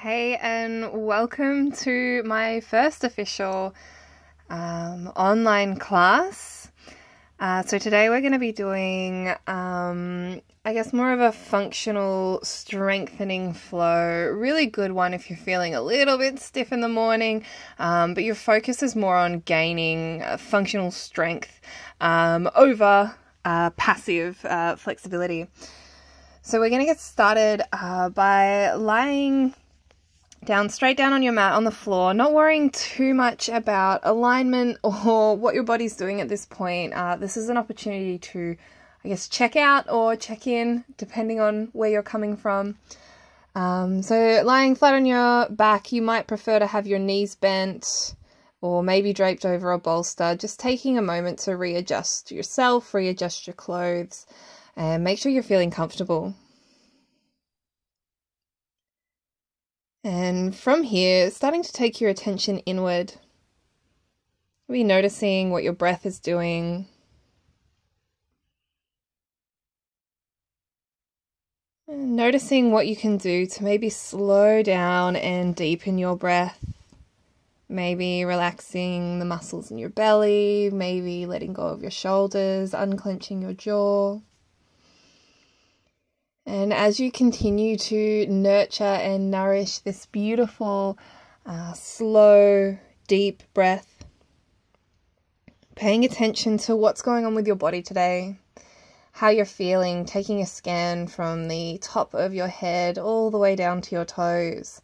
Hey, and welcome to my first official online class. So today we're going to be doing, I guess, more of a functional strengthening flow. Really good one if you're feeling a little bit stiff in the morning, but your focus is more on gaining functional strength over passive flexibility. So we're going to get started by lying down, straight down on your mat on the floor, not worrying too much about alignment or what your body's doing at this point. This is an opportunity to, I guess, check out or check in, depending on where you're coming from. So lying flat on your back, you might prefer to have your knees bent or maybe draped over a bolster, just taking a moment to readjust yourself, readjust your clothes, and make sure you're feeling comfortable. And from here, starting to take your attention inward. Be noticing what your breath is doing. And noticing what you can do to maybe slow down and deepen your breath. Maybe relaxing the muscles in your belly, maybe letting go of your shoulders, unclenching your jaw. And as you continue to nurture and nourish this beautiful, slow, deep breath, paying attention to what's going on with your body today, how you're feeling, taking a scan from the top of your head all the way down to your toes,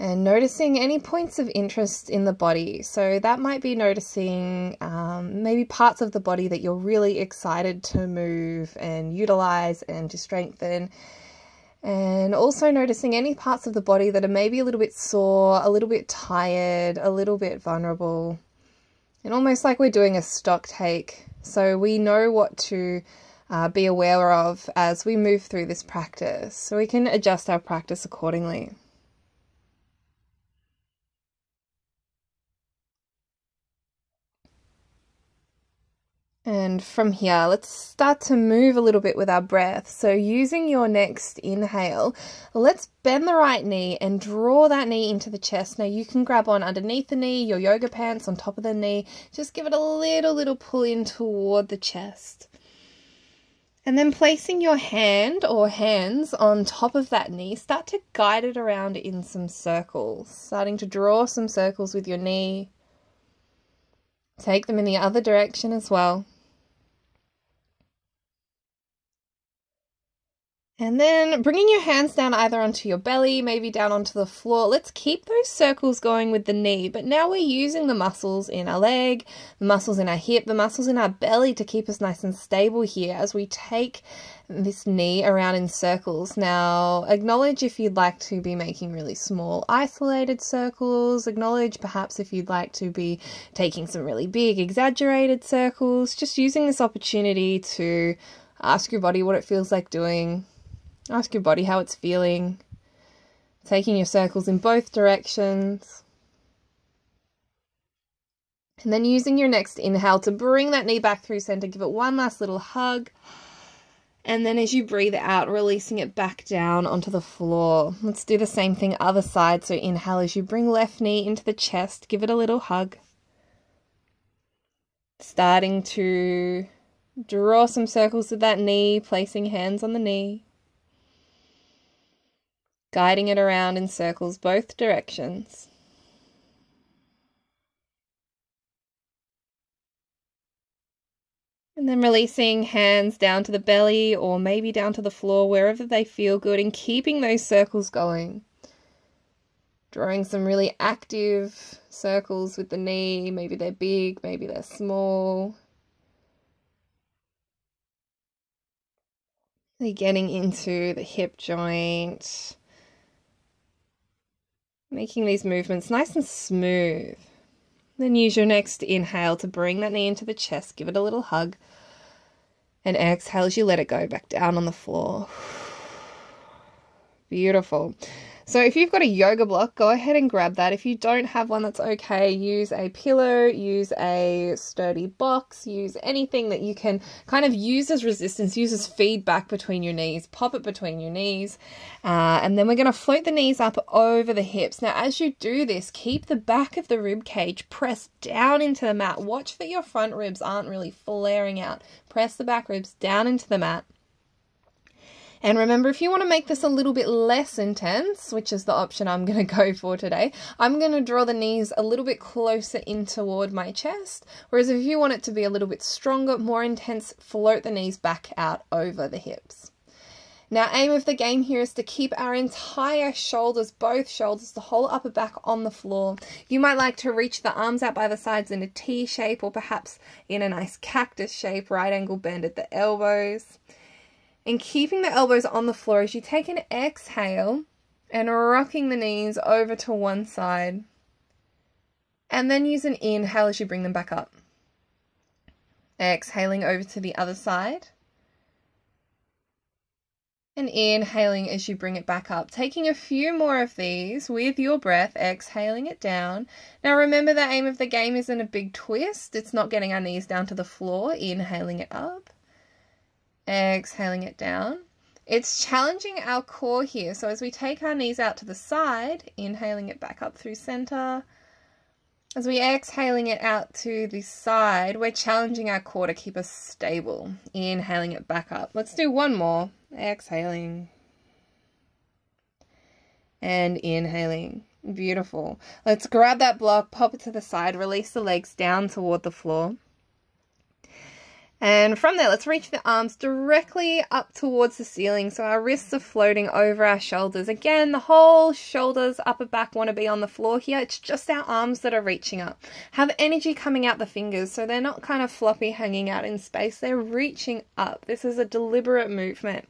and noticing any points of interest in the body. So that might be noticing maybe parts of the body that you're really excited to move and utilize and to strengthen. And also noticing any parts of the body that are maybe a little bit sore, a little bit tired, a little bit vulnerable. And almost like we're doing a stock take. So we know what to be aware of as we move through this practice. So we can adjust our practice accordingly. And from here, let's start to move a little bit with our breath. So using your next inhale, let's bend the right knee and draw that knee into the chest. Now you can grab on underneath the knee, your yoga pants on top of the knee. Just give it a little pull in toward the chest. And then placing your hand or hands on top of that knee, start to guide it around in some circles. Starting to draw some circles with your knee. Take them in the other direction as well. And then bringing your hands down either onto your belly, maybe down onto the floor. Let's keep those circles going with the knee, but now we're using the muscles in our leg, the muscles in our hip, the muscles in our belly to keep us nice and stable here as we take this knee around in circles. Now, acknowledge if you'd like to be making really small, isolated circles. Acknowledge perhaps if you'd like to be taking some really big, exaggerated circles. Just using this opportunity to ask your body what it feels like doing. Ask your body how it's feeling, taking your circles in both directions. And then using your next inhale to bring that knee back through center, give it one last little hug. And then as you breathe out, releasing it back down onto the floor. Let's do the same thing other side. So inhale as you bring left knee into the chest, give it a little hug. Starting to draw some circles with that knee, placing hands on the knee. Guiding it around in circles both directions. And then releasing hands down to the belly or maybe down to the floor, wherever they feel good, and keeping those circles going. Drawing some really active circles with the knee. Maybe they're big, maybe they're small. Really getting into the hip joint. Making these movements nice and smooth. Then use your next inhale to bring that knee into the chest. Give it a little hug. And exhale as you let it go back down on the floor. Beautiful. So if you've got a yoga block, go ahead and grab that. If you don't have one, that's okay. Use a pillow, use a sturdy box, use anything that you can kind of use as resistance, use as feedback between your knees, pop it between your knees. And then we're going to float the knees up over the hips. Now, as you do this, keep the back of the rib cage pressed down into the mat. Watch that your front ribs aren't really flaring out. Press the back ribs down into the mat. And remember, if you want to make this a little bit less intense, which is the option I'm going to go for today, I'm going to draw the knees a little bit closer in toward my chest. Whereas if you want it to be a little bit stronger, more intense, float the knees back out over the hips. Now, aim of the game here is to keep our entire shoulders, both shoulders, the whole upper back on the floor. You might like to reach the arms out by the sides in a T shape, or perhaps in a nice cactus shape, right angle bend at the elbows. And keeping the elbows on the floor as you take an exhale and rocking the knees over to one side. And then use an inhale as you bring them back up. Exhaling over to the other side. And inhaling as you bring it back up. Taking a few more of these with your breath, exhaling it down. Now remember, the aim of the game isn't a big twist. It's not getting our knees down to the floor, inhaling it up, exhaling it down. It's challenging our core here. So as we take our knees out to the side, inhaling it back up through center. As we exhaling it out to the side, we're challenging our core to keep us stable. Inhaling it back up. Let's do one more. Exhaling. And inhaling. Beautiful. Let's grab that block, pop it to the side, release the legs down toward the floor. And from there, let's reach the arms directly up towards the ceiling. So our wrists are floating over our shoulders. Again, the whole shoulders, upper back want to be on the floor here. It's just our arms that are reaching up. Have energy coming out the fingers. So they're not kind of floppy hanging out in space. They're reaching up. This is a deliberate movement.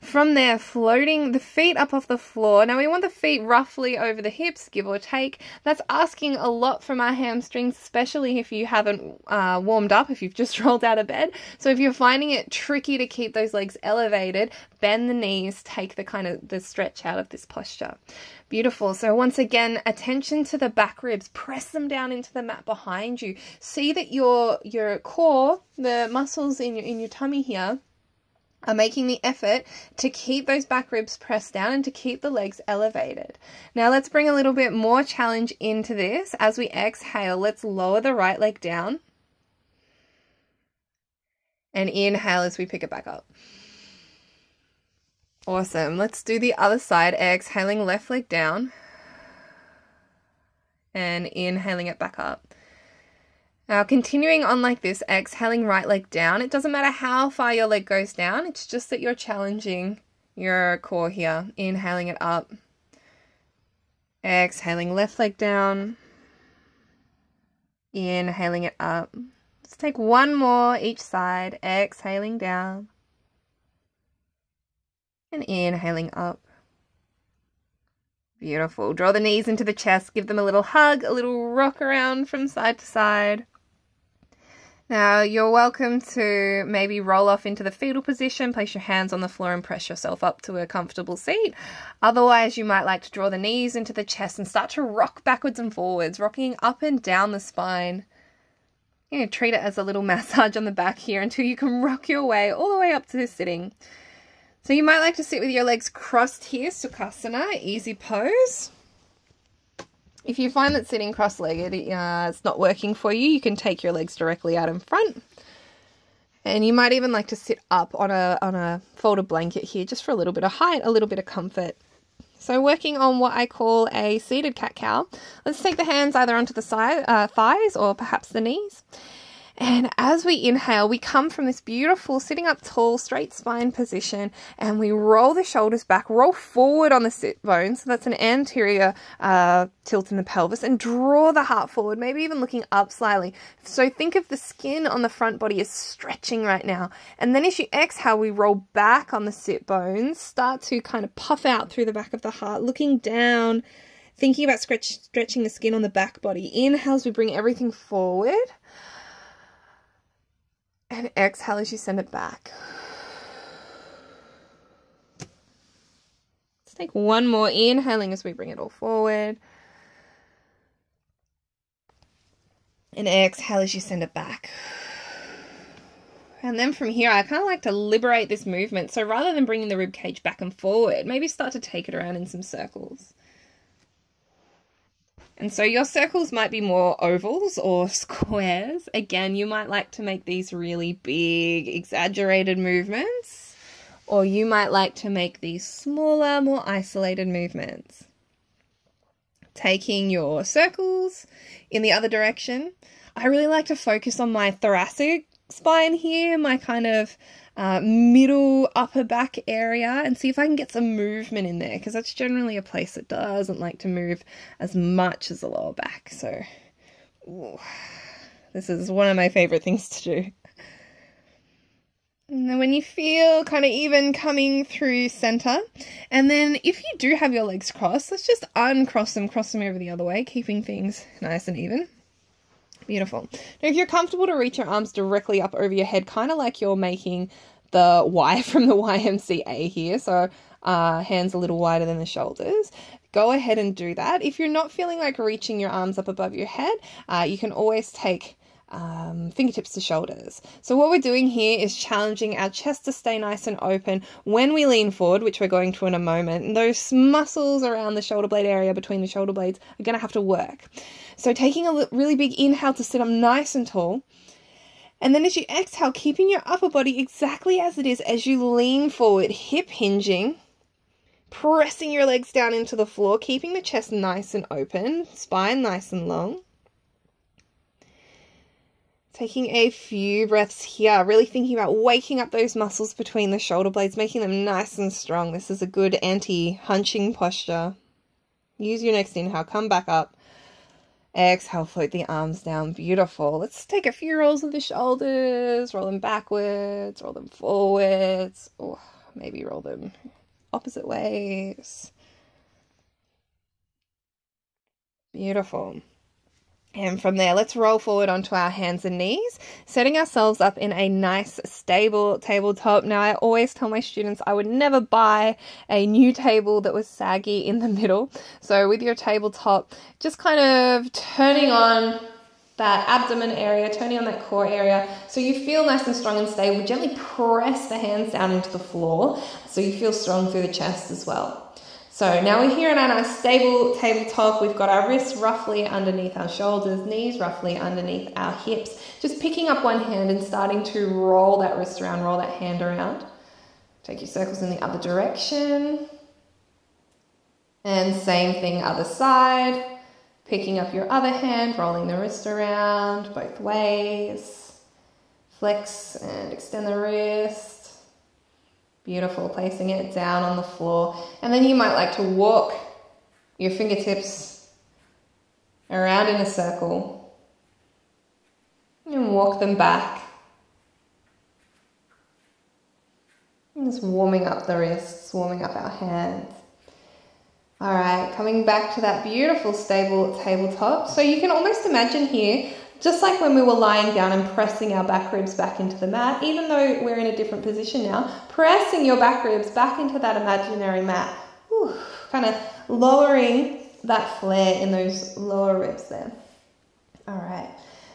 From there, floating the feet up off the floor. Now we want the feet roughly over the hips, give or take. That's asking a lot from our hamstrings, especially if you haven't warmed up, if you've just rolled out of bed. So if you're finding it tricky to keep those legs elevated, bend the knees, take the kind of the stretch out of this posture. Beautiful. So once again, attention to the back ribs. Press them down into the mat behind you. See that your core, the muscles in your tummy here, are making the effort to keep those back ribs pressed down and to keep the legs elevated. Now let's bring a little bit more challenge into this. As we exhale, let's lower the right leg down. And inhale as we pick it back up. Awesome. Let's do the other side, exhaling left leg down. And inhaling it back up. Now continuing on like this, exhaling right leg down. It doesn't matter how far your leg goes down, it's just that you're challenging your core here. Inhaling it up. Exhaling left leg down. Inhaling it up. Let's take one more each side. Exhaling down. And inhaling up. Beautiful. Draw the knees into the chest. Give them a little hug, a little rock around from side to side. Now, you're welcome to maybe roll off into the fetal position, place your hands on the floor and press yourself up to a comfortable seat. Otherwise, you might like to draw the knees into the chest and start to rock backwards and forwards, rocking up and down the spine. You know, treat it as a little massage on the back here until you can rock your way all the way up to sitting. So you might like to sit with your legs crossed here, Sukhasana, easy pose. If you find that sitting cross-legged it's not working for you, you can take your legs directly out in front. And you might even like to sit up on a folded blanket here just for a little bit of height, a little bit of comfort. So working on what I call a seated cat-cow, let's take the hands either onto the side, thighs or perhaps the knees. And as we inhale, we come from this beautiful sitting up tall, straight spine position, and we roll the shoulders back, roll forward on the sit bone. So that's an anterior tilt in the pelvis, and draw the heart forward, maybe even looking up slightly. So think of the skin on the front body as stretching right now. And then as you exhale, we roll back on the sit bones, start to kind of puff out through the back of the heart, looking down, thinking about stretching the skin on the back body. Inhale as we bring everything forward. And exhale as you send it back. Let's take one more inhaling as we bring it all forward. And exhale as you send it back. And then from here, I kind of like to liberate this movement. So rather than bringing the rib cage back and forward, maybe start to take it around in some circles. And so your circles might be more ovals or squares. Again, you might like to make these really big, exaggerated movements, or you might like to make these smaller, more isolated movements. Taking your circles in the other direction. I really like to focus on my thoracic spine here, my kind of middle upper back area, and see if I can get some movement in there, because that's generally a place that doesn't like to move as much as the lower back. So ooh, this is one of my favorite things to do. And then when you feel kind of even coming through center, and then if you do have your legs crossed, let's just uncross them, cross them over the other way, keeping things nice and even. Beautiful. Now, if you're comfortable to reach your arms directly up over your head, kind of like you're making the Y from the YMCA here, so hands a little wider than the shoulders, go ahead and do that. If you're not feeling like reaching your arms up above your head, you can always take fingertips to shoulders. So what we're doing here is challenging our chest to stay nice and open when we lean forward, which we're going to in a moment. And those muscles around the shoulder blade area, between the shoulder blades, are going to have to work. So taking a really big inhale to sit up nice and tall. And then as you exhale, keeping your upper body exactly as it is as you lean forward, hip hinging, pressing your legs down into the floor, keeping the chest nice and open, spine nice and long. Taking a few breaths here, really thinking about waking up those muscles between the shoulder blades, making them nice and strong. This is a good anti-hunching posture. Use your next inhale, come back up. Exhale, float the arms down. Beautiful. Let's take a few rolls of the shoulders, roll them backwards, roll them forwards, or maybe roll them opposite ways. Beautiful. And from there, let's roll forward onto our hands and knees, setting ourselves up in a nice, stable tabletop. Now, I always tell my students I would never buy a new table that was saggy in the middle. So with your tabletop, just kind of turning on that abdomen area, turning on that core area, so you feel nice and strong and stable. Gently press the hands down into the floor so you feel strong through the chest as well. So now we're here in our nice stable tabletop. We've got our wrists roughly underneath our shoulders, knees roughly underneath our hips. Just picking up one hand and starting to roll that wrist around, roll that hand around. Take your circles in the other direction. And same thing, other side. Picking up your other hand, rolling the wrist around both ways. Flex and extend the wrist. Beautiful, placing it down on the floor. And then you might like to walk your fingertips around in a circle and walk them back. And just warming up the wrists, warming up our hands. All right, coming back to that beautiful stable tabletop. So you can almost imagine here, just like when we were lying down and pressing our back ribs back into the mat, even though we're in a different position now, pressing your back ribs back into that imaginary mat, ooh, kind of lowering that flare in those lower ribs there. All right,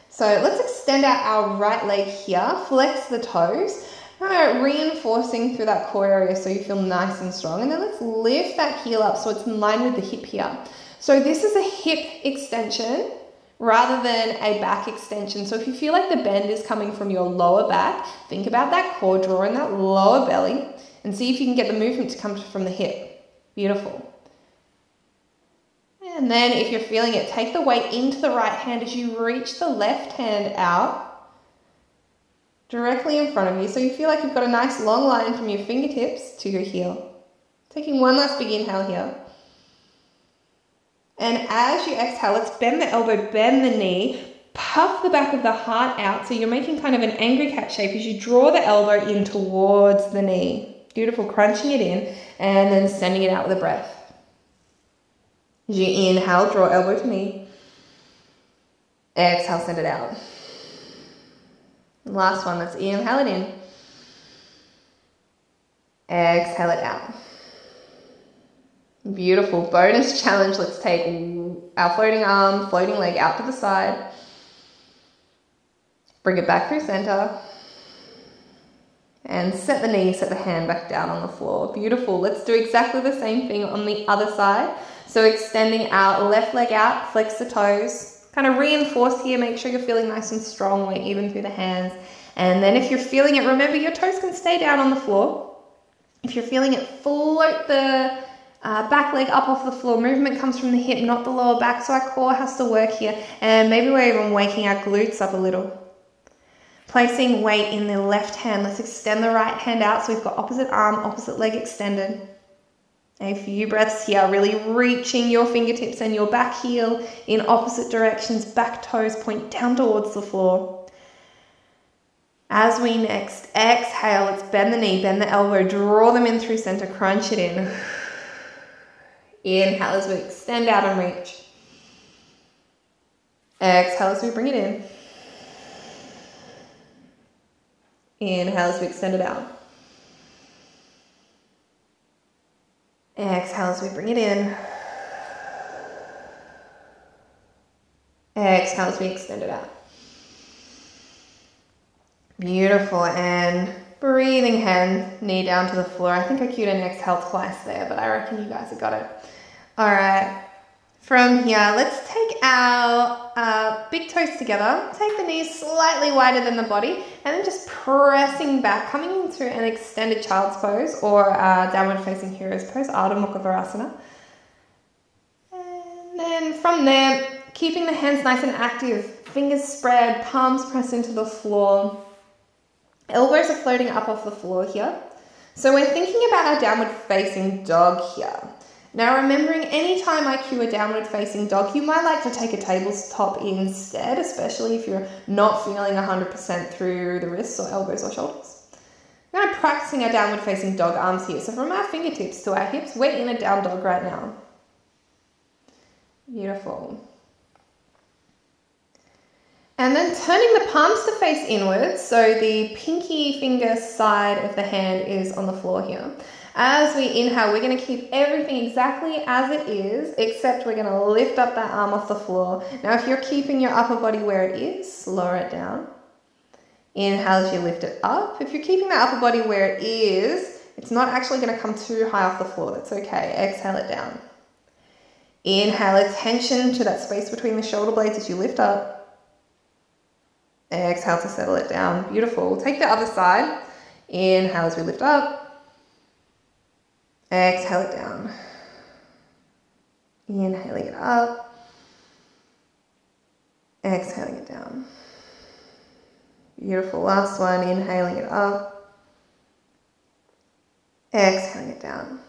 so let's extend out our right leg here, flex the toes, kind of reinforcing through that core area so you feel nice and strong. And then let's lift that heel up so it's in line with the hip here. So this is a hip extension rather than a back extension. So if you feel like the bend is coming from your lower back, think about that core, draw in that lower belly, and see if you can get the movement to come from the hip. Beautiful. And then if you're feeling it, take the weight into the right hand as you reach the left hand out directly in front of you. So you feel like you've got a nice long line from your fingertips to your heel. Taking one last big inhale here. And as you exhale, let's bend the elbow, bend the knee, puff the back of the heart out. So you're making kind of an angry cat shape as you draw the elbow in towards the knee. Beautiful, crunching it in and then sending it out with a breath. As you inhale, draw elbow to knee. Exhale, send it out. Last one, let's inhale it in. Exhale it out. Beautiful. Bonus challenge. Let's take our floating arm, floating leg out to the side. Bring it back through center. And set the knee, set the hand back down on the floor. Beautiful. Let's do exactly the same thing on the other side. So extending our left leg out, flex the toes. Kind of reinforce here. Make sure you're feeling nice and strong. We're even through the hands. And then if you're feeling it, remember your toes can stay down on the floor. If you're feeling it, float the back leg up off the floor. Movement comes from the hip, not the lower back. So our core has to work here. And maybe we're even waking our glutes up a little. Placing weight in the left hand. Let's extend the right hand out. So we've got opposite arm, opposite leg extended. A few breaths here, really reaching your fingertips and your back heel in opposite directions. Back toes point down towards the floor. As we next exhale, let's bend the knee, bend the elbow, draw them in through center, crunch it in. Inhale as we extend out and reach. Exhale as we bring it in. Inhale as we extend it out. Exhale as we bring it in. Exhale as we extend it out. Beautiful, and breathing, hand, knee down to the floor. I think I cued an exhale twice there, but I reckon you guys have got it. All right, from here, let's take our big toes together, take the knees slightly wider than the body, and then just pressing back, coming into an extended child's pose or downward facing hero's pose, Ardha Mukha Virasana. And then from there, keeping the hands nice and active, fingers spread, palms pressed into the floor. Elbows are floating up off the floor here. So we're thinking about our downward facing dog here. Now remembering anytime I cue a downward facing dog, you might like to take a tabletop instead, especially if you're not feeling 100% through the wrists or elbows or shoulders. We're going to be practicing our downward facing dog arms here. So from our fingertips to our hips, we're in a down dog right now. Beautiful. And then turning the palms to face inwards, so the pinky finger side of the hand is on the floor here. As we inhale, we're going to keep everything exactly as it is, except we're going to lift up that arm off the floor. Now, if you're keeping your upper body where it is, slow it down. Inhale as you lift it up. If you're keeping that upper body where it is, it's not actually going to come too high off the floor. That's okay. Exhale it down. Inhale attention to that space between the shoulder blades as you lift up. Exhale to settle it down. Beautiful. Take the other side. Inhale as we lift up. Exhale it down. Inhaling it up. Exhaling it down. Beautiful. Last one. Inhaling it up. Exhaling it down.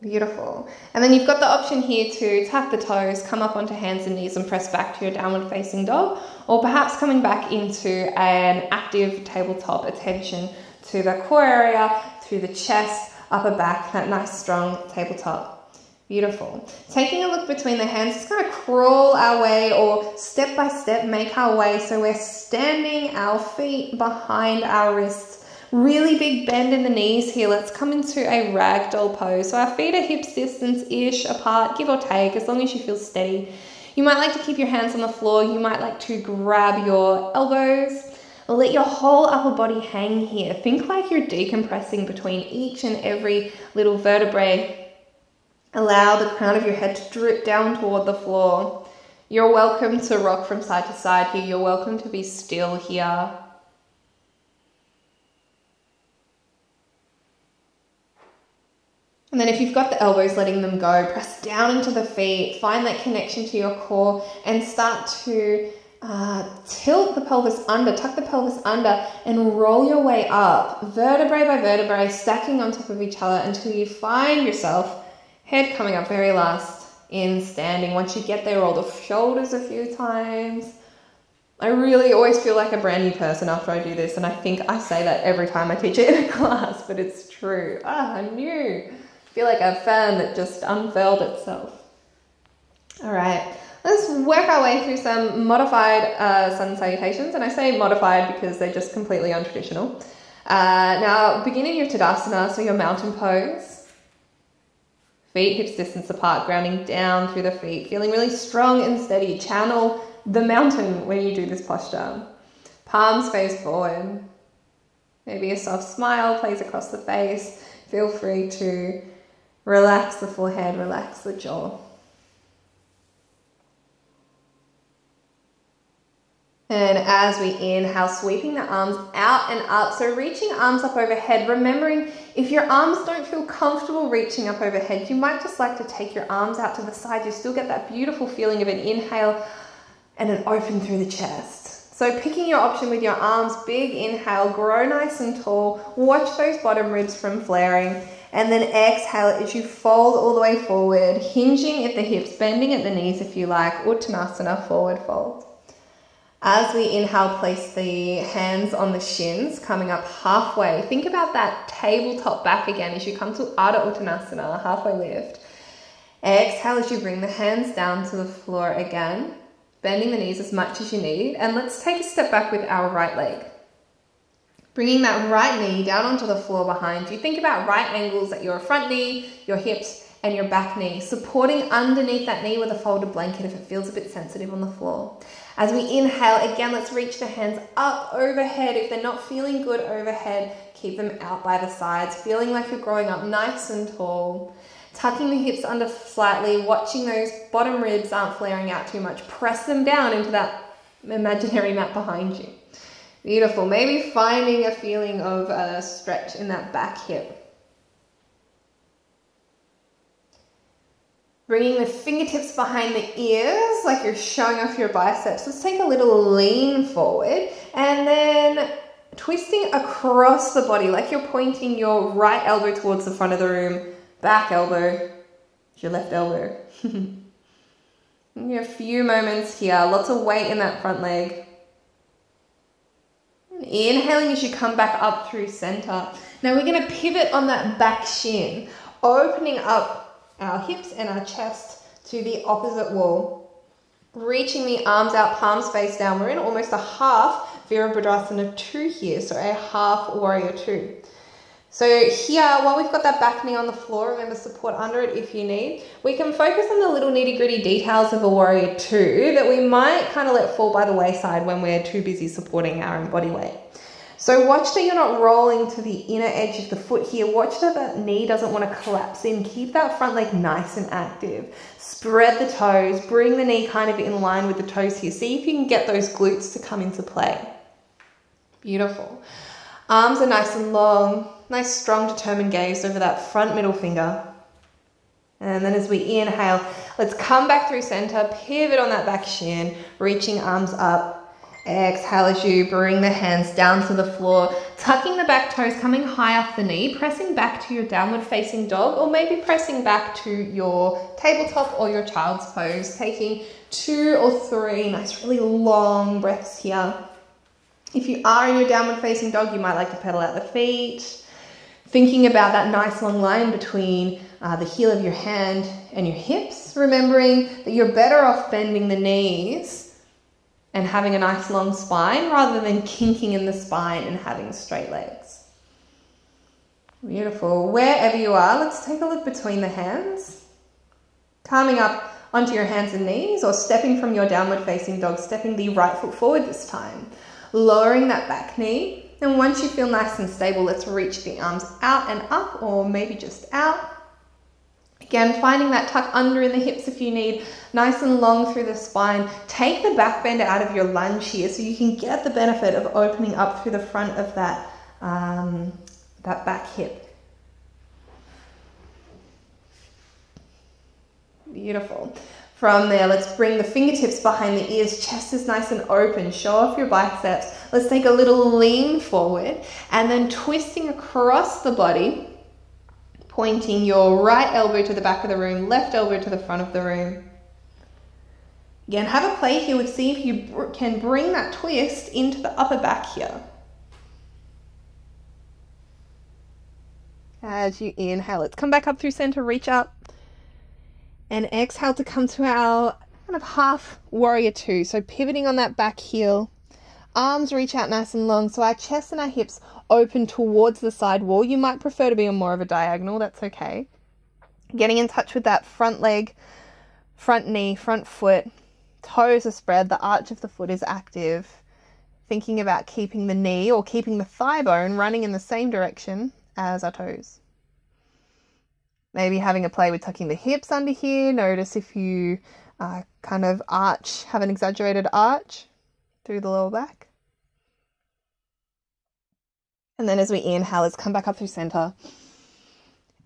Beautiful. And then you've got the option here to tap the toes, come up onto hands and knees and press back to your downward facing dog, or perhaps coming back into an active tabletop, attention to the core area, through the chest, upper back, that nice strong tabletop. Beautiful. Taking a look between the hands, just going to crawl our way or step by step make our way so we're standing our feet behind our wrists. Really big bend in the knees here. Let's come into a ragdoll pose. So our feet are hips distance-ish apart, give or take, as long as you feel steady. You might like to keep your hands on the floor. You might like to grab your elbows. Let your whole upper body hang here. Think like you're decompressing between each and every little vertebrae. Allow the crown of your head to drip down toward the floor. You're welcome to rock from side to side here. You're welcome to be still here. And then if you've got the elbows, letting them go, press down into the feet, find that connection to your core and start to tilt the pelvis under, tuck the pelvis under and roll your way up, vertebrae by vertebrae, stacking on top of each other until you find yourself, head coming up very last in standing. Once you get there, roll the shoulders a few times. I really always feel like a brand new person after I do this, and I think I say that every time I teach it in a class, but it's true. Ah, I'm new. I feel like a fan that just unfurled itself. All right, let's work our way through some modified sun salutations. And I say modified because they're just completely untraditional. Now, beginning your Tadasana, so your mountain pose. Feet hips distance apart, grounding down through the feet, feeling really strong and steady. Channel the mountain when you do this posture. Palms face forward. Maybe a soft smile plays across the face. Feel free to relax the forehead, relax the jaw. And as we inhale, sweeping the arms out and up. So reaching arms up overhead, remembering if your arms don't feel comfortable reaching up overhead, you might just like to take your arms out to the side. You still get that beautiful feeling of an inhale and an open through the chest. So picking your option with your arms, big inhale, grow nice and tall. Watch those bottom ribs from flaring. And then exhale as you fold all the way forward, hinging at the hips, bending at the knees if you like, Uttanasana, forward fold. As we inhale, place the hands on the shins, coming up halfway. Think about that tabletop back again as you come to Ardha Uttanasana, halfway lift. Exhale as you bring the hands down to the floor again, bending the knees as much as you need. And let's take a step back with our right leg. Bringing that right knee down onto the floor behind you. Think about right angles at your front knee, your hips, and your back knee, supporting underneath that knee with a folded blanket if it feels a bit sensitive on the floor. As we inhale, again, let's reach the hands up overhead. If they're not feeling good overhead, keep them out by the sides, feeling like you're growing up nice and tall. Tucking the hips under slightly, watching those bottom ribs aren't flaring out too much. Press them down into that imaginary mat behind you. Beautiful. Maybe finding a feeling of a stretch in that back hip. Bringing the fingertips behind the ears like you're showing off your biceps. Let's take a little lean forward and then twisting across the body like you're pointing your right elbow towards the front of the room, back elbow, your left elbow. A few moments here, lots of weight in that front leg. Inhaling as you come back up through center. Now we're going to pivot on that back shin, opening up our hips and our chest to the opposite wall. Reaching the arms out, palms face down. We're in almost a half Virabhadrasana 2 here, so a half warrior 2. So here, while we've got that back knee on the floor, remember support under it if you need. We can focus on the little nitty-gritty details of a warrior 2 that we might kind of let fall by the wayside when we're too busy supporting our own body weight. So watch that you're not rolling to the inner edge of the foot here. Watch that that knee doesn't want to collapse in. Keep that front leg nice and active. Spread the toes. Bring the knee kind of in line with the toes here. See if you can get those glutes to come into play. Beautiful. Arms are nice and long. Nice, strong, determined gaze over that front middle finger. And then as we inhale, let's come back through center. Pivot on that back shin. Reaching arms up. Exhale as you bring the hands down to the floor, tucking the back toes, coming high off the knee, pressing back to your downward facing dog, or maybe pressing back to your tabletop or your child's pose, taking 2 or 3 nice really long breaths here. If you are in your downward facing dog, you might like to pedal out the feet, thinking about that nice long line between the heel of your hand and your hips, remembering that you're better off bending the knees and having a nice long spine rather than kinking in the spine and having straight legs. Beautiful. Wherever you are, let's take a look between the hands. Coming up onto your hands and knees or stepping from your downward facing dog, stepping the right foot forward this time. Lowering that back knee. And once you feel nice and stable, let's reach the arms out and up or maybe just out. Again, finding that tuck under in the hips if you need, nice and long through the spine. Take the back bend out of your lunge here so you can get the benefit of opening up through the front of that, that back hip. Beautiful. From there, let's bring the fingertips behind the ears. Chest is nice and open. Show off your biceps. Let's take a little lean forward and then twisting across the body. Pointing your right elbow to the back of the room, left elbow to the front of the room. Again, have a play here. We see if you can bring that twist into the upper back here. As you inhale, let's come back up through center, reach up. And exhale to come to our kind of half warrior 2. So pivoting on that back heel. Arms reach out nice and long. So our chest and our hips open towards the side wall. You might prefer to be on more of a diagonal. That's okay. getting in touch with that front leg, front knee, front foot, toes are spread, the arch of the foot is active, thinking about keeping the knee or keeping the thigh bone running in the same direction as our toes. Maybe having a play with tucking the hips under here. Notice if you kind of arch, have an exaggerated arch through the lower back. And then as we inhale, let's come back up through center.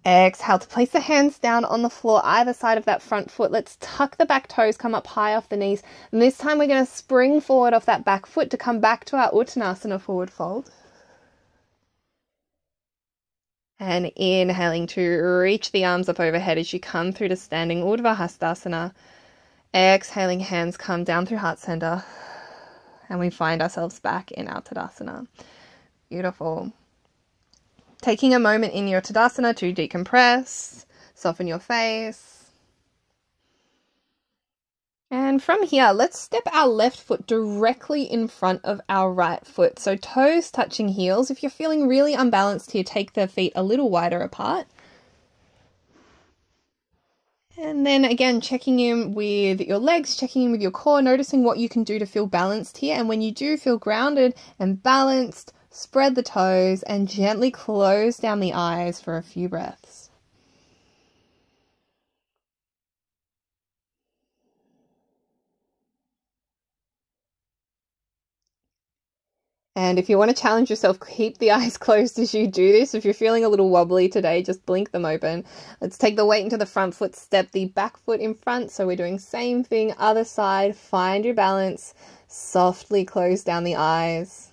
Exhale to place the hands down on the floor, either side of that front foot. Let's tuck the back toes, come up high off the knees. And this time we're going to spring forward off that back foot to come back to our Uttanasana forward fold. And inhaling to reach the arms up overhead as you come through to standing Urdhva Hastasana. Exhaling, hands come down through heart center. And we find ourselves back in our Tadasana. Beautiful. Taking a moment in your Tadasana to decompress, soften your face. And from here, let's step our left foot directly in front of our right foot. So toes touching heels. If you're feeling really unbalanced here, take the feet a little wider apart. And then again, checking in with your legs, checking in with your core, noticing what you can do to feel balanced here. And when you do feel grounded and balanced, spread the toes and gently close down the eyes for a few breaths. And if you want to challenge yourself, keep the eyes closed as you do this. If you're feeling a little wobbly today, just blink them open. Let's take the weight into the front foot, step the back foot in front. So we're doing same thing, other side, find your balance, softly close down the eyes.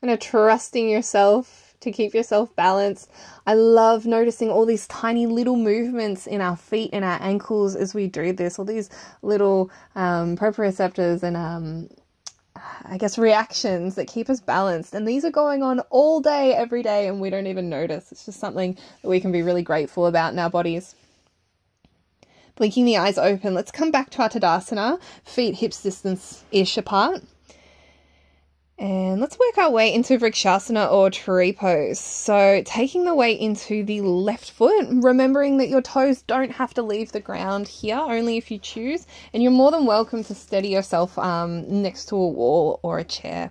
Kind of trusting yourself to keep yourself balanced. I love noticing all these tiny little movements in our feet and our ankles as we do this, all these little proprioceptors and I guess reactions that keep us balanced. And these are going on all day, every day, and we don't even notice. It's just something that we can be really grateful about in our bodies. Blinking the eyes open, let's come back to our Tadasana, feet hips distance-ish apart. And let's work our way into Vrikshasana or tree pose. So taking the weight into the left foot, remembering that your toes don't have to leave the ground here, only if you choose. And you're more than welcome to steady yourself next to a wall or a chair.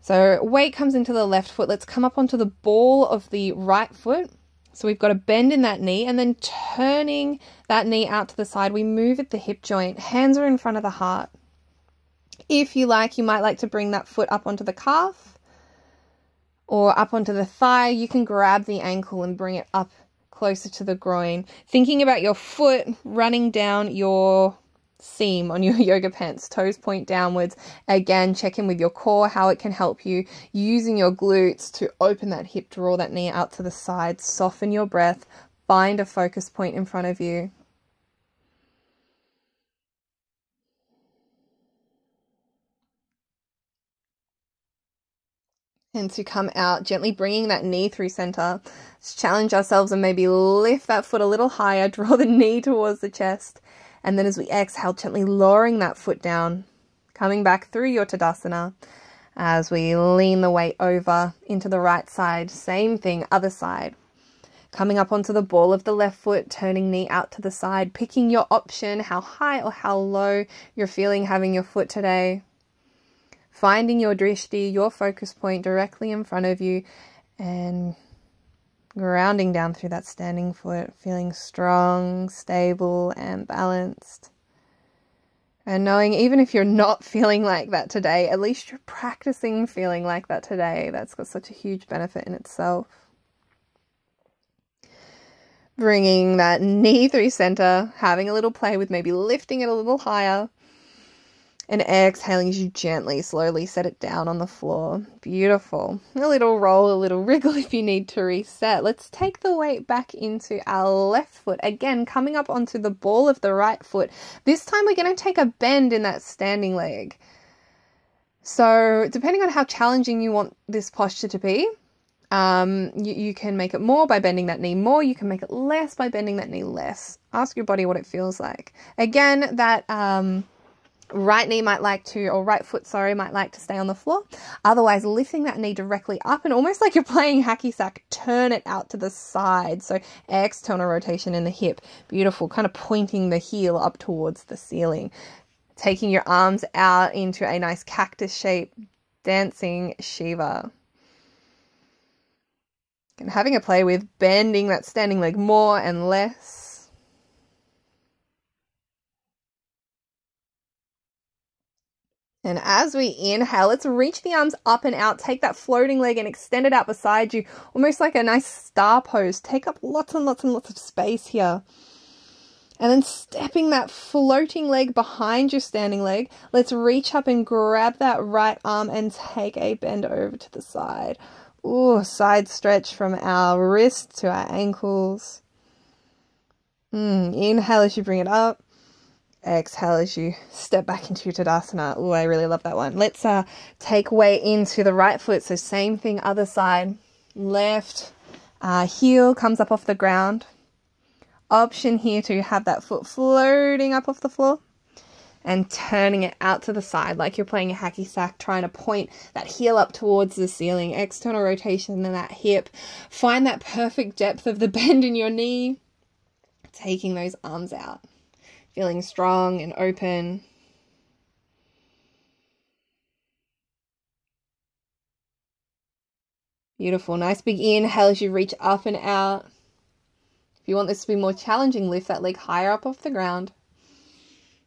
So weight comes into the left foot. Let's come up onto the ball of the right foot. So we've got a bend in that knee and then turning that knee out to the side, we move at the hip joint. Hands are in front of the heart. If you like, you might like to bring that foot up onto the calf or up onto the thigh. You can grab the ankle and bring it up closer to the groin. Thinking about your foot running down your seam on your yoga pants. Toes point downwards. Again, check in with your core, how it can help you. Using your glutes to open that hip, draw that knee out to the side. Soften your breath. Find a focus point in front of you. And to come out, gently bringing that knee through center. Let's challenge ourselves and maybe lift that foot a little higher, draw the knee towards the chest. And then as we exhale, gently lowering that foot down, coming back through your Tadasana as we lean the weight over into the right side. Same thing, other side. Coming up onto the ball of the left foot, turning knee out to the side, picking your option, how high or how low you're feeling having your foot today. Finding your drishti, your focus point directly in front of you and grounding down through that standing foot, feeling strong, stable and balanced. And knowing even if you're not feeling like that today, at least you're practicing feeling like that today. That's got such a huge benefit in itself. Bringing that knee through center, having a little play with maybe lifting it a little higher. And exhaling as you gently, slowly set it down on the floor. Beautiful. A little roll, a little wriggle if you need to reset. Let's take the weight back into our left foot. Again, coming up onto the ball of the right foot. This time we're going to take a bend in that standing leg. So depending on how challenging you want this posture to be, you can make it more by bending that knee more. You can make it less by bending that knee less. Ask your body what it feels like. Again, that Right knee might like to, or right foot, sorry, might like to stay on the floor. Otherwise, lifting that knee directly up and almost like you're playing hacky sack, turn it out to the side. So external rotation in the hip. Beautiful, kind of pointing the heel up towards the ceiling. Taking your arms out into a nice cactus shape, dancing Shiva. And having a play with bending that standing leg more and less. And as we inhale, let's reach the arms up and out. Take that floating leg and extend it out beside you, almost like a nice star pose. Take up lots and lots and lots of space here. And then stepping that floating leg behind your standing leg, let's reach up and grab that right arm and take a bend over to the side. Ooh, side stretch from our wrists to our ankles. Inhale as you bring it up. Exhale as you step back into Tadasana. Oh, I really love that one. Let's take way into the right foot. So same thing, other side. Left heel comes up off the ground. Option here to have that foot floating up off the floor and turning it out to the side like you're playing a hacky sack, trying to point that heel up towards the ceiling. External rotation in that hip. Find that perfect depth of the bend in your knee. Taking those arms out. Feeling strong and open. Beautiful. Nice big inhale as you reach up and out. If you want this to be more challenging, lift that leg higher up off the ground.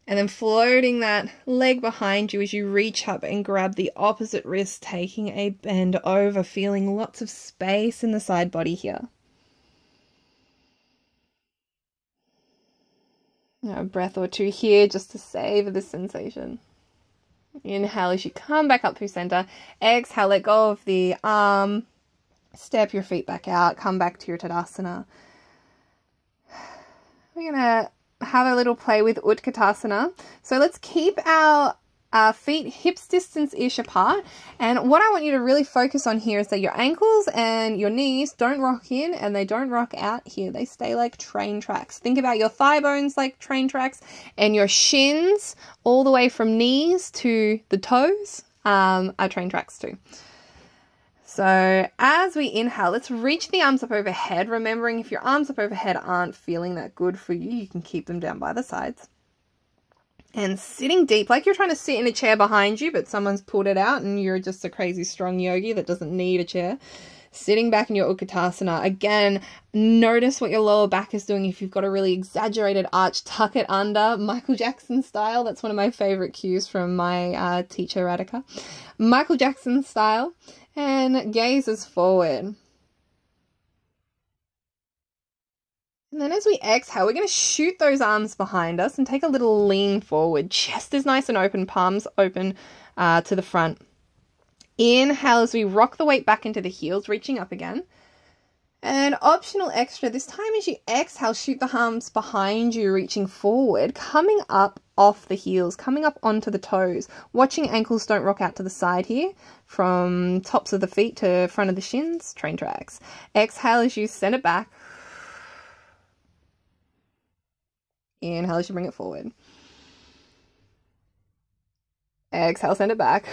And then floating that leg behind you as you reach up and grab the opposite wrist, taking a bend over, feeling lots of space in the side body here. A breath or two here just to savor the sensation. Inhale as you come back up through center. Exhale, let go of the arm. Step your feet back out. Come back to your Tadasana. We're going to have a little play with Utkatasana. So let's keep our feet hips distance-ish apart. And what I want you to really focus on here is that your ankles and your knees don't rock in and they don't rock out here. They stay like train tracks. Think about your thigh bones like train tracks and your shins all the way from knees to the toes are train tracks too. So as we inhale, let's reach the arms up overhead. Remembering if your arms up overhead aren't feeling that good for you, you can keep them down by the sides. And sitting deep, like you're trying to sit in a chair behind you, but someone's pulled it out and you're just a crazy strong yogi that doesn't need a chair. Sitting back in your Utkatasana. Again, notice what your lower back is doing. If you've got a really exaggerated arch, tuck it under. Michael Jackson style. That's one of my favorite cues from my teacher, Radhika. Michael Jackson style. And gazes forward. And then as we exhale, we're going to shoot those arms behind us and take a little lean forward. Chest is nice and open, palms open to the front. Inhale as we rock the weight back into the heels, reaching up again. And optional extra, this time as you exhale, shoot the arms behind you, reaching forward, coming up off the heels, coming up onto the toes. Watching ankles don't rock out to the side here, from tops of the feet to front of the shins, train tracks. Exhale as you send it back. Inhale as you bring it forward. Exhale, send it back.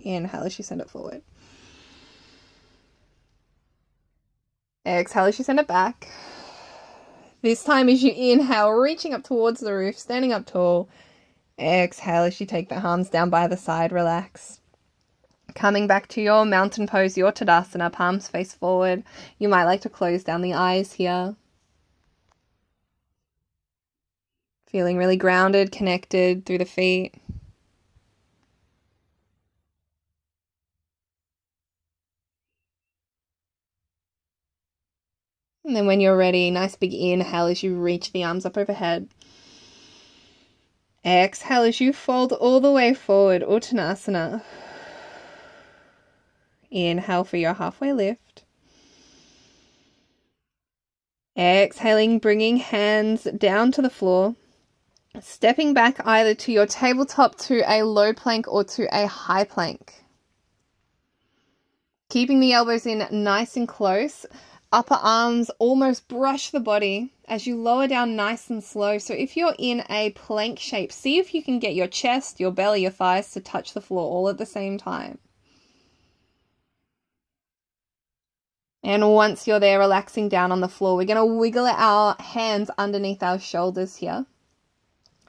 Inhale as you send it forward. Exhale as you send it back. This time as you inhale, reaching up towards the roof, standing up tall. Exhale as you take the arms down by the side, relax. Coming back to your mountain pose, your Tadasana, palms face forward. You might like to close down the eyes here. Feeling really grounded, connected through the feet. And then when you're ready, nice big inhale as you reach the arms up overhead. Exhale as you fold all the way forward, Uttanasana. Inhale for your halfway lift. Exhaling, bringing hands down to the floor. Stepping back either to your tabletop, to a low plank or to a high plank. Keeping the elbows in nice and close. Upper arms almost brush the body as you lower down nice and slow. So if you're in a plank shape, see if you can get your chest, your belly, your thighs to touch the floor all at the same time. And once you're there relaxing down on the floor, we're going to wiggle our hands underneath our shoulders here.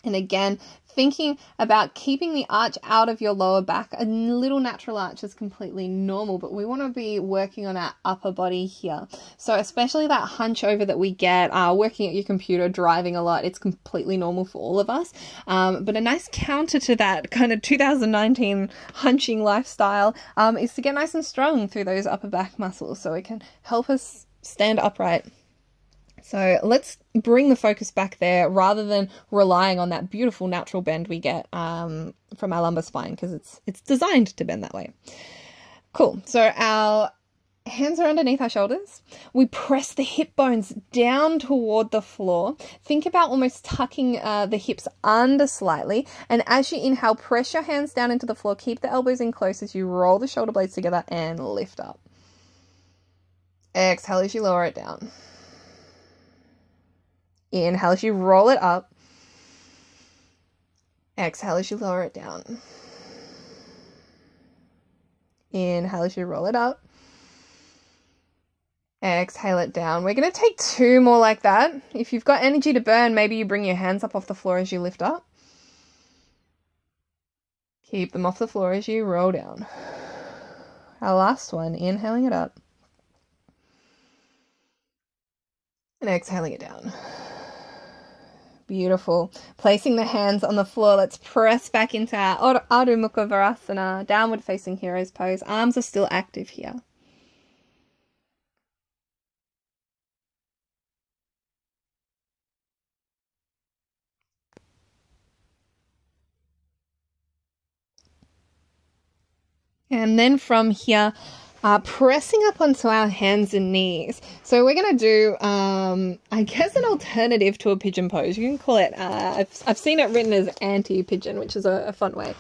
And again, thinking about keeping the arch out of your lower back. A little natural arch is completely normal, but we want to be working on our upper body here. So especially that hunch over that we get working at your computer, driving a lot, it's completely normal for all of us. But a nice counter to that kind of 2019 hunching lifestyle is to get nice and strong through those upper back muscles so it can help us stand upright. So let's bring the focus back there rather than relying on that beautiful natural bend we get from our lumbar spine, because it's designed to bend that way. Cool. So our hands are underneath our shoulders. We press the hip bones down toward the floor. Think about almost tucking the hips under slightly. And as you inhale, press your hands down into the floor. Keep the elbows in close as you roll the shoulder blades together and lift up. Exhale as you lower it down. Inhale as you roll it up. Exhale as you lower it down. Inhale as you roll it up. Exhale it down. We're going to take two more like that. If you've got energy to burn, maybe you bring your hands up off the floor as you lift up. Keep them off the floor as you roll down. Our last one, inhaling it up. And exhaling it down. Beautiful. Placing the hands on the floor, let's press back into our Adho Mukha Virasana, downward facing hero's pose. Arms are still active here. And then from here, pressing up onto our hands and knees. So we're going to do, I guess, an alternative to a pigeon pose. You can call it, I've seen it written as anti-pigeon, which is a fun way.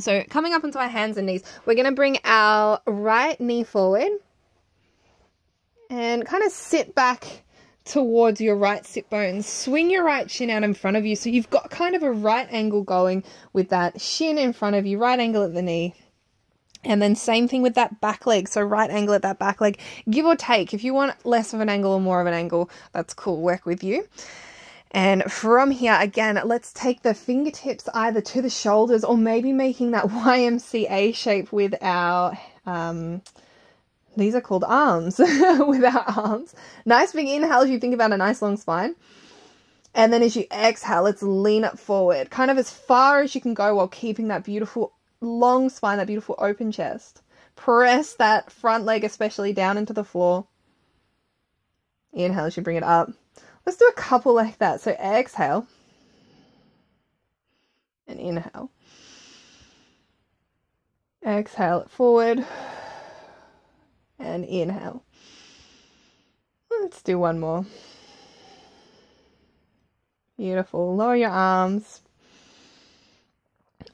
So coming up onto our hands and knees, we're going to bring our right knee forward and kind of sit back towards your right sit bones. Swing your right shin out in front of you. So you've got kind of a right angle going with that shin in front of you, right angle at the knee. And then same thing with that back leg. So right angle at that back leg, give or take. If you want less of an angle or more of an angle, that's cool, work with you. And from here, again, let's take the fingertips either to the shoulders or maybe making that YMCA shape with our, these are called arms, with our arms. Nice big inhale as you think about a nice long spine. And then as you exhale, let's lean up forward, kind of as far as you can go while keeping that beautiful long spine, that beautiful open chest. Press that front leg especially down into the floor. Inhale as you bring it up. Let's do a couple like that. So exhale and inhale. Exhale it forward and inhale. Let's do one more. Beautiful. Lower your arms.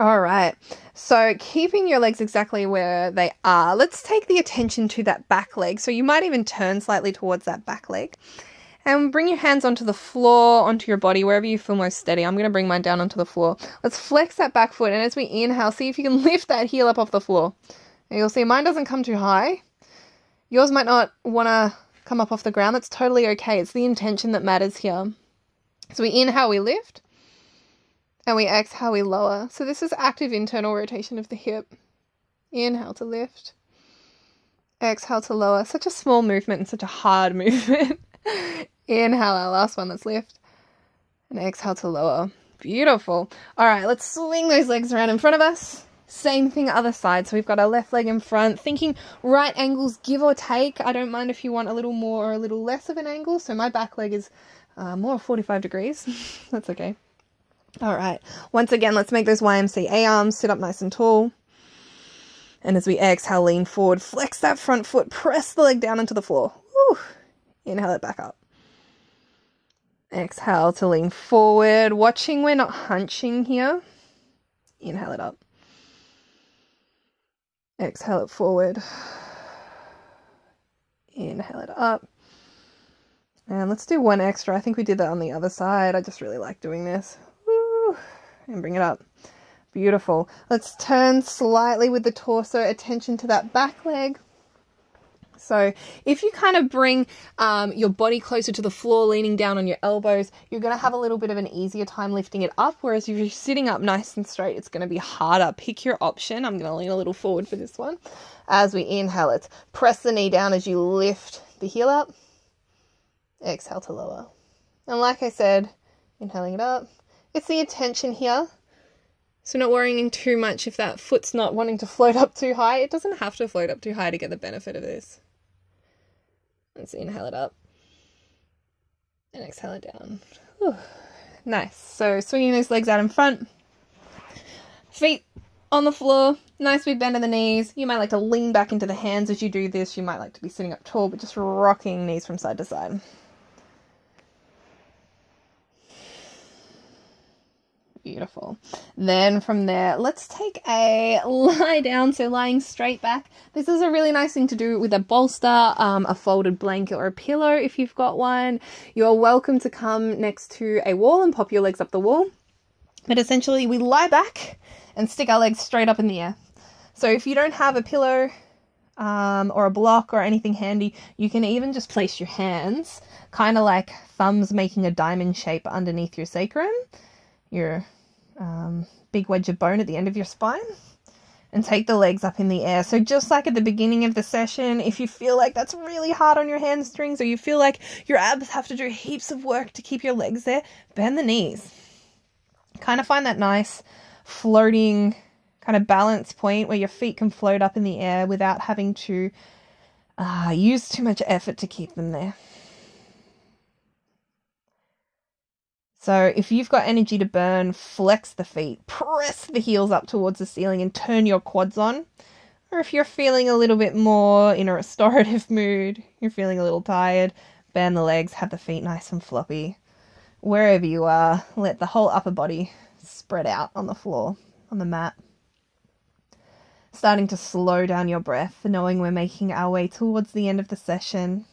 All right, so keeping your legs exactly where they are, let's take the attention to that back leg. So you might even turn slightly towards that back leg and bring your hands onto the floor, onto your body, wherever you feel most steady. I'm going to bring mine down onto the floor. Let's flex that back foot, and as we inhale, see if you can lift that heel up off the floor. And you'll see mine doesn't come too high. Yours might not want to come up off the ground. That's totally okay. It's the intention that matters here. So we inhale, we lift. And we exhale, we lower. So this is active internal rotation of the hip. Inhale to lift. Exhale to lower. Such a small movement and such a hard movement. Inhale, our last one, let's lift. And exhale to lower. Beautiful. All right, let's swing those legs around in front of us. Same thing other side. So we've got our left leg in front. Thinking right angles, give or take. I don't mind if you want a little more or a little less of an angle. So my back leg is more 45 degrees. That's okay. All right, once again, let's make those YMCA arms, sit up nice and tall. And as we exhale, lean forward, flex that front foot, press the leg down into the floor. Woo. Inhale it back up. Exhale to lean forward, watching we're not hunching here. Inhale it up. Exhale it forward. Inhale it up. And let's do one extra. I think we did that on the other side. I just really like doing this. Woo! And bring it up. Beautiful. Let's turn slightly with the torso, attention to that back leg. So if you kind of bring your body closer to the floor, leaning down on your elbows, you're going to have a little bit of an easier time lifting it up. Whereas if you're sitting up nice and straight, it's going to be harder. Pick your option. I'm going to lean a little forward for this one. As we inhale, let's press the knee down as you lift the heel up. Exhale to lower. And like I said, inhaling it up. It's the attention here. So not worrying too much if that foot's not wanting to float up too high. It doesn't have to float up too high to get the benefit of this. Let's inhale it up and exhale it down. Whew. Nice. So swinging those legs out in front, feet on the floor, nice big bend in the knees. You might like to lean back into the hands as you do this. You might like to be sitting up tall, but just rocking knees from side to side. Beautiful. Then from there, let's take a lie down. So lying straight back. This is a really nice thing to do with a bolster, a folded blanket or a pillow if you've got one. You're welcome to come next to a wall and pop your legs up the wall. But essentially we lie back and stick our legs straight up in the air. So if you don't have a pillow or a block or anything handy, you can even just place your hands kind of like thumbs making a diamond shape underneath your sacrum, your big wedge of bone at the end of your spine, and take the legs up in the air. So just like at the beginning of the session, if you feel like that's really hard on your hamstrings or you feel like your abs have to do heaps of work to keep your legs there, bend the knees. Kind of find that nice floating kind of balance point where your feet can float up in the air without having to use too much effort to keep them there. So if you've got energy to burn, flex the feet, press the heels up towards the ceiling and turn your quads on. Or if you're feeling a little bit more in a restorative mood, you're feeling a little tired, bend the legs, have the feet nice and floppy. Wherever you are, let the whole upper body spread out on the floor, on the mat. Starting to slow down your breath, knowing we're making our way towards the end of the session.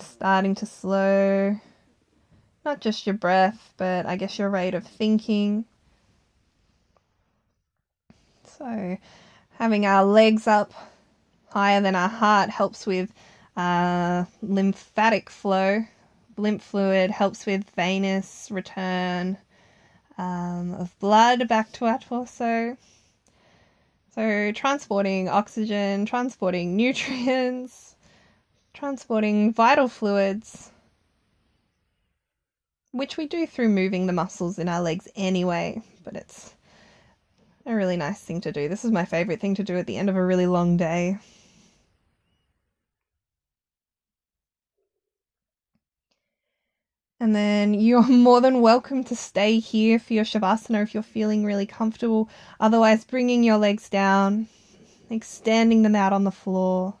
Starting to slow, not just your breath, but I guess your rate of thinking. So having our legs up higher than our heart helps with lymphatic flow. Lymph fluid helps with venous return of blood back to our torso. So transporting oxygen, transporting nutrients, transporting vital fluids, which we do through moving the muscles in our legs anyway, but it's a really nice thing to do. This is my favorite thing to do at the end of a really long day. And then you're more than welcome to stay here for your Shavasana if you're feeling really comfortable. Otherwise, bringing your legs down, extending them out on the floor.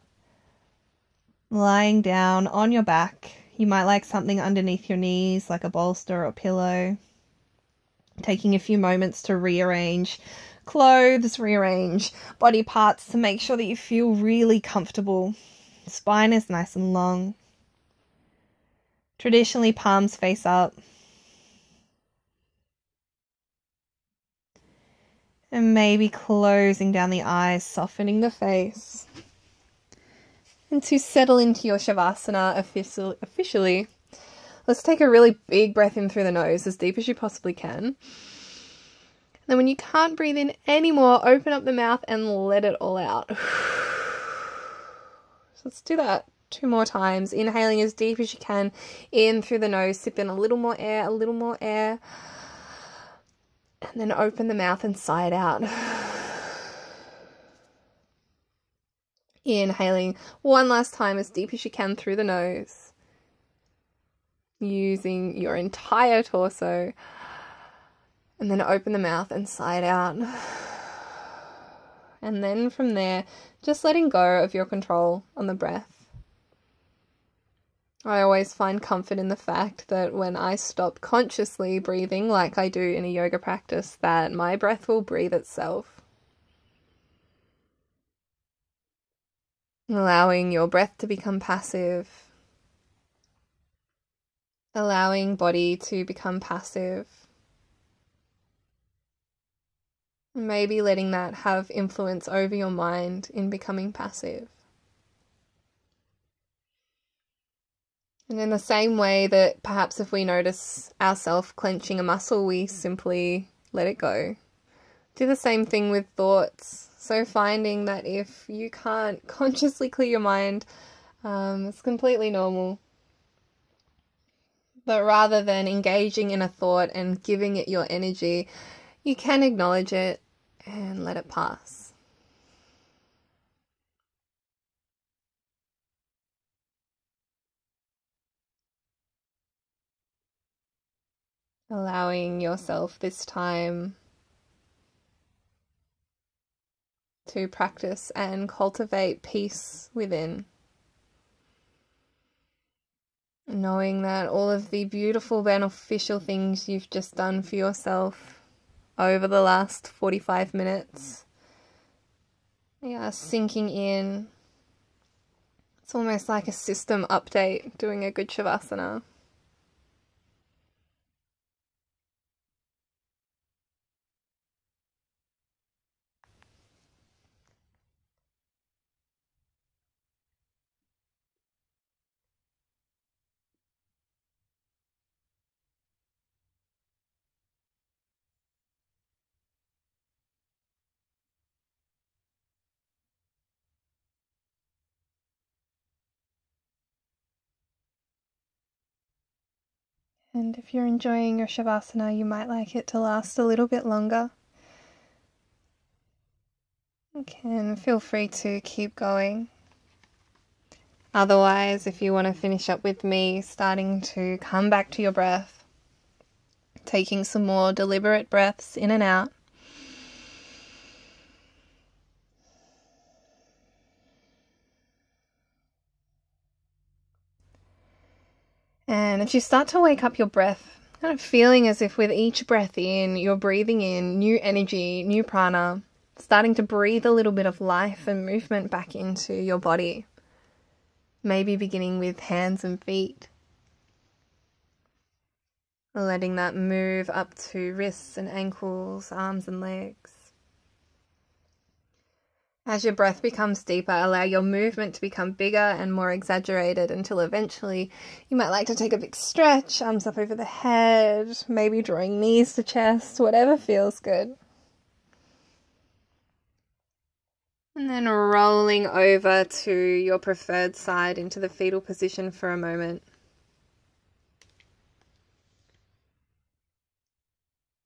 Lying down on your back. You might like something underneath your knees, like a bolster or pillow. Taking a few moments to rearrange clothes, rearrange body parts to make sure that you feel really comfortable. Spine is nice and long. Traditionally, palms face up. And maybe closing down the eyes, softening the face. And to settle into your Shavasana officially, let's take a really big breath in through the nose, as deep as you possibly can. And then when you can't breathe in anymore, open up the mouth and let it all out. So let's do that 2 more times. Inhaling as deep as you can in through the nose, sip in a little more air, and then open the mouth and sigh it out. Inhaling one last time as deep as you can through the nose, using your entire torso, and then open the mouth and sigh it out. And then from there, just letting go of your control on the breath. I always find comfort in the fact that when I stop consciously breathing like I do in a yoga practice, that my breath will breathe itself. allowing your breath to become passive, allowing body to become passive, maybe letting that have influence over your mind in becoming passive. And in the same way that perhaps if we notice ourselves clenching a muscle, we simply let it go. Do the same thing with thoughts. So finding that if you can't consciously clear your mind, it's completely normal. But rather than engaging in a thought and giving it your energy, you can acknowledge it and let it pass. Allowing yourself this time to practice and cultivate peace within. Knowing that all of the beautiful, beneficial things you've just done for yourself over the last 45 minutes are sinking in. It's almost like a system update, doing a good shavasana. And if you're enjoying your shavasana, you might like it to last a little bit longer. You can feel free to keep going. Otherwise, if you want to finish up with me, starting to come back to your breath, taking some more deliberate breaths in and out. And as you start to wake up your breath, kind of feeling as if with each breath in, you're breathing in new energy, new prana, starting to breathe a little bit of life and movement back into your body. Maybe beginning with hands and feet. Letting that move up to wrists and ankles, arms and legs. As your breath becomes deeper, allow your movement to become bigger and more exaggerated until eventually you might like to take a big stretch, arms up over the head, maybe drawing knees to chest, whatever feels good. And then rolling over to your preferred side into the fetal position for a moment.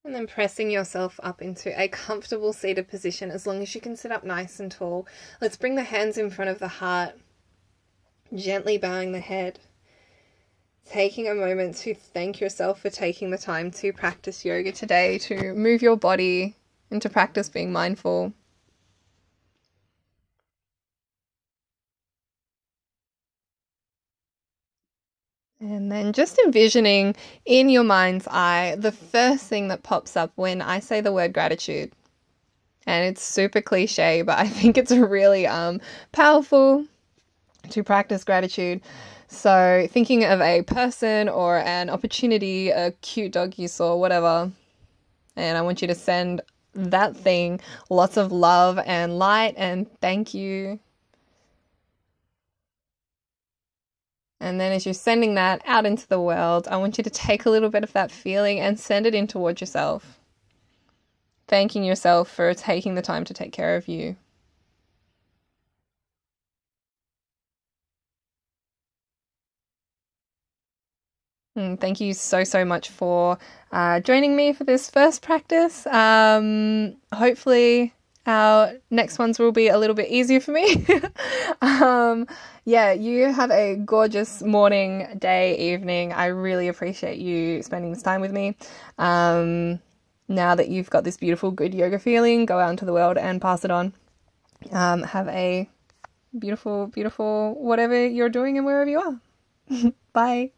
And then pressing yourself up into a comfortable seated position, as long as you can sit up nice and tall. Let's bring the hands in front of the heart, gently bowing the head. Taking a moment to thank yourself for taking the time to practice yoga today, to move your body and to practice being mindful. And then just envisioning in your mind's eye the first thing that pops up when I say the word gratitude. And it's super cliche, but I think it's really powerful to practice gratitude. So thinking of a person or an opportunity, a cute dog you saw, whatever, and I want you to send that thing lots of love and light and thank you. And then as you're sending that out into the world, I want you to take a little bit of that feeling and send it in towards yourself. Thanking yourself for taking the time to take care of you. And thank you so, so much for joining me for this first practice. Hopefully our next ones will be a little bit easier for me. Yeah, you have a gorgeous morning, day, evening. I really appreciate you spending this time with me. Now that you've got this beautiful, good yoga feeling, go out into the world and pass it on. Have a beautiful, beautiful whatever you're doing and wherever you are. Bye.